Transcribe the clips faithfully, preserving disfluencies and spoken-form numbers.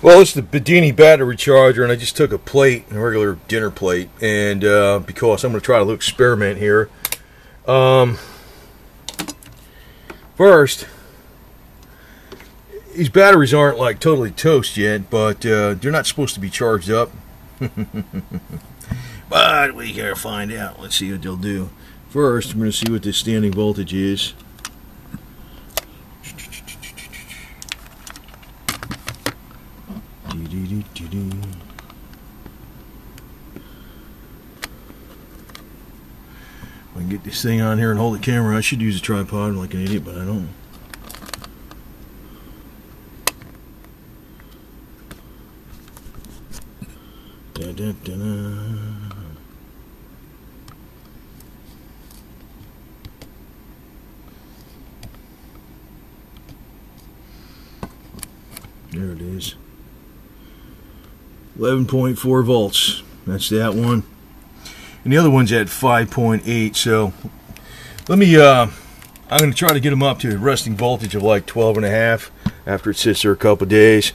Well, it's the Bedini battery charger, and I just took a plate, a regular dinner plate, and uh, because I'm going to try a little experiment here. Um, first, these batteries aren't like totally toast yet, but uh, they're not supposed to be charged up. But we gotta find out. Let's see what they'll do. First, I'm going to see what this standing voltage is. I can get this thing on here and hold the camera. I should use a tripod like an idiot, but I don't. Da, da, da, da. There it is. eleven point four volts. That's that one. And the other one's at five point eight. So let me, uh, I'm going to try to get them up to a resting voltage of like twelve and a half after it sits there a couple of days.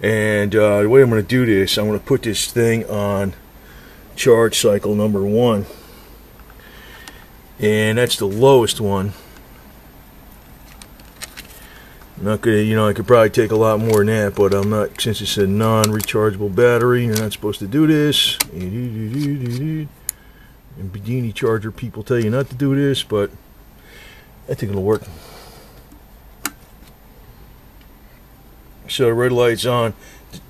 And uh, the way I'm going to do this, I'm going to put this thing on charge cycle number one. And that's the lowest one. Not gonna, you know, I could probably take a lot more than that, but I'm not, since it's a non-rechargeable battery, you're not supposed to do this. And Bedini charger people tell you not to do this, but I think it'll work. So the red light's on.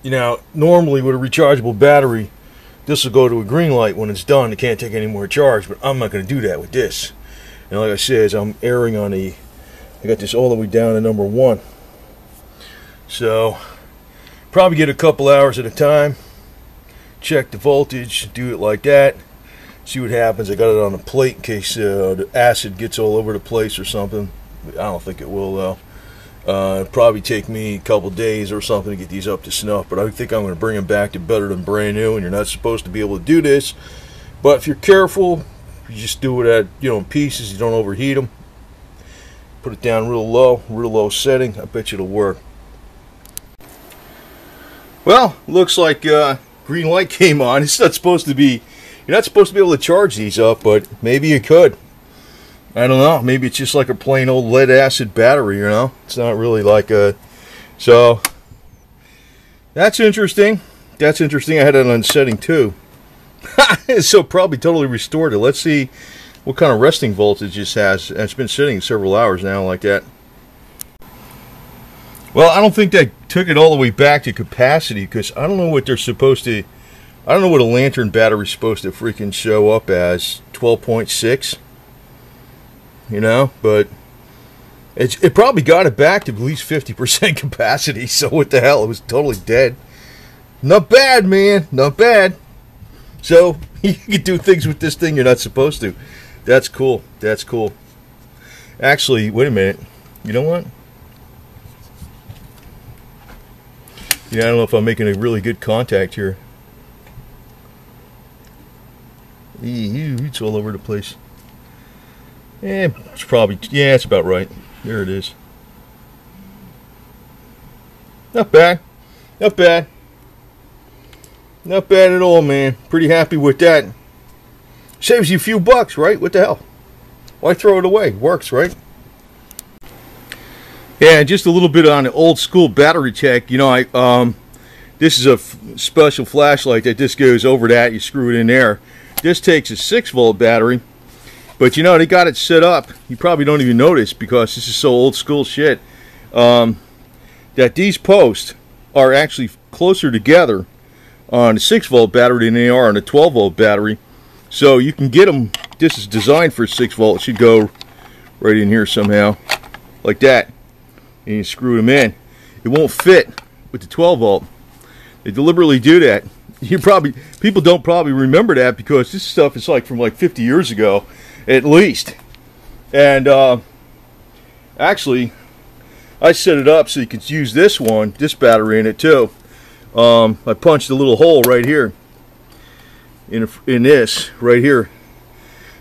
You know, normally with a rechargeable battery, this will go to a green light when it's done. It can't take any more charge, but I'm not going to do that with this. And like I said, I'm erring on the... I got this all the way down to number one. So, probably get a couple hours at a time. Check the voltage, do it like that. See what happens. I got it on a plate in case uh, the acid gets all over the place or something. I don't think it will though. Uh, it'll probably take me a couple days or something to get these up to snuff. But I think I'm going to bring them back to better than brand new. And you're not supposed to be able to do this. But if you're careful, you just do it at, you know, in pieces. You don't overheat them. Put it down real low, real low setting. I bet you it'll work. Well, looks like uh, green light came on. It's not supposed to be, you're not supposed to be able to charge these up, but maybe you could. I don't know. Maybe it's just like a plain old lead acid battery, you know? It's not really like a, so that's interesting. That's interesting. I had it on setting two. So probably totally restored it. Let's see what kind of resting voltage this has, and it's been sitting several hours now like that. Well, I don't think they took it all the way back to capacity, because I don't know what they're supposed to, I don't know what a lantern battery's supposed to freaking show up as, twelve point six, you know, but it's, it probably got it back to at least fifty percent capacity, so what the hell, it was totally dead. Not bad, man, not bad. So, you can do things with this thing you're not supposed to. That's cool. That's cool. Actually, wait a minute. You know what? Yeah, I don't know if I'm making a really good contact here. Ew, it's all over the place. Eh, it's probably, yeah, it's about right. There it is. Not bad. Not bad. Not bad at all, man. Pretty happy with that. Saves you a few bucks, right? What the hell? Why throw it away? Works, right? Yeah, and just a little bit on the old school battery tech. You know, I um, this is a f special flashlight that just goes over that. You screw it in there. This takes a six volt battery. But, you know, they got it set up. You probably don't even notice because this is so old school shit. Um, that these posts are actually closer together on a six volt battery than they are on a twelve volt battery. So you can get them, this is designed for six volt, it should go right in here somehow, like that, and you screw them in. It won't fit with the twelve volt, they deliberately do that. You probably, people don't probably remember that because this stuff is like from like fifty years ago, at least. And uh, actually, I set it up so you could use this one, this battery in it too. Um, I punched a little hole right here in, in this right here,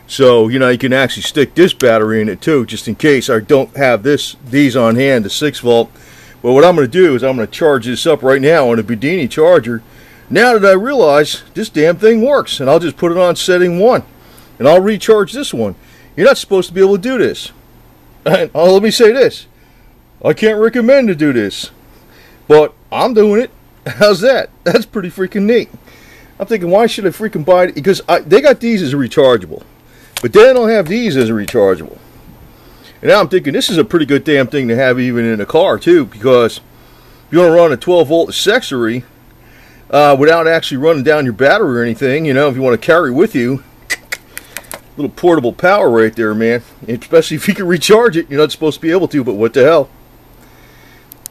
so you know you can actually stick this battery in it too, just in case I don't have this these on hand, the six volt, Well, what I'm going to do is I'm going to charge this up right now on a Bedini charger. Now that I realize this damn thing works, and I'll just put it on setting one, and I'll recharge this one. You're not supposed to be able to do this. And oh, let me say this. I can't recommend to do this, but I'm doing it. How's that? That's pretty freaking neat. I'm thinking, why should I freaking buy it? Because I, they got these as a rechargeable, but they don't have these as a rechargeable. And now I'm thinking this is a pretty good damn thing to have even in a car too, because if you want to run a twelve volt accessory uh, without actually running down your battery or anything, you know, if you want to carry with you, little portable power right there, man. Especially if you can recharge it, you're not supposed to be able to, but what the hell.